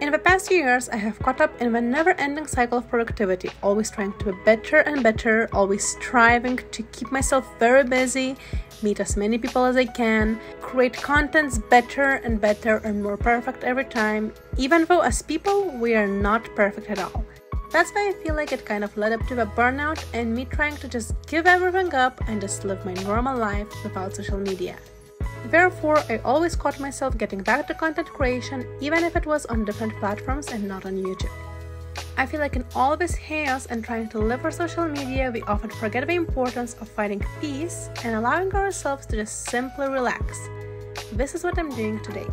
In the past years, I have caught up in the never-ending cycle of productivity, always trying to be better and better, always striving to keep myself very busy, meet as many people as I can, create contents better and better and more perfect every time, even though as people, we are not perfect at all. That's why I feel like it kind of led up to the burnout and me trying to just give everything up and just live my normal life without social media. Therefore, I always caught myself getting back to content creation, even if it was on different platforms and not on YouTube. I feel like in all this chaos and trying to live for social media, we often forget the importance of finding peace and allowing ourselves to just simply relax. This is what I'm doing today.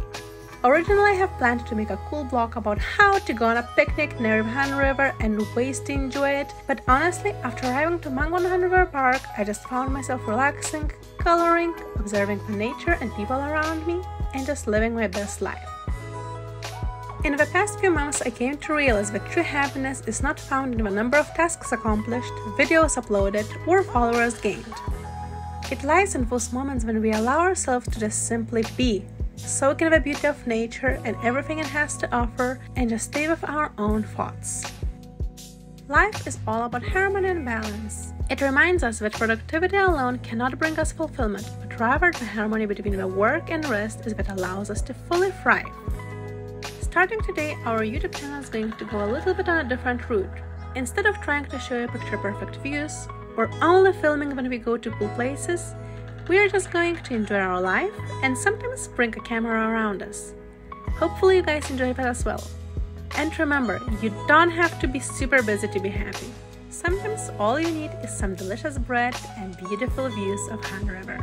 Originally, I have planned to make a cool vlog about how to go on a picnic near the Han River and ways to enjoy it, but honestly, after arriving to Mangwon Han River Park, I just found myself relaxing, coloring, observing the nature and people around me, and just living my best life. In the past few months, I came to realize that true happiness is not found in the number of tasks accomplished, videos uploaded, or followers gained. It lies in those moments when we allow ourselves to just simply be, soak in the beauty of nature and everything it has to offer, and just stay with our own thoughts. Life is all about harmony and balance. It reminds us that productivity alone cannot bring us fulfillment, but rather the harmony between the work and rest is what allows us to fully thrive. Starting today, our YouTube channel is going to go a little bit on a different route. Instead of trying to show you picture-perfect views, or only filming when we go to cool places, we are just going to enjoy our life and sometimes bring a camera around us. Hopefully you guys enjoy that as well. And remember, you don't have to be super busy to be happy. Sometimes all you need is some delicious bread and beautiful views of Han River.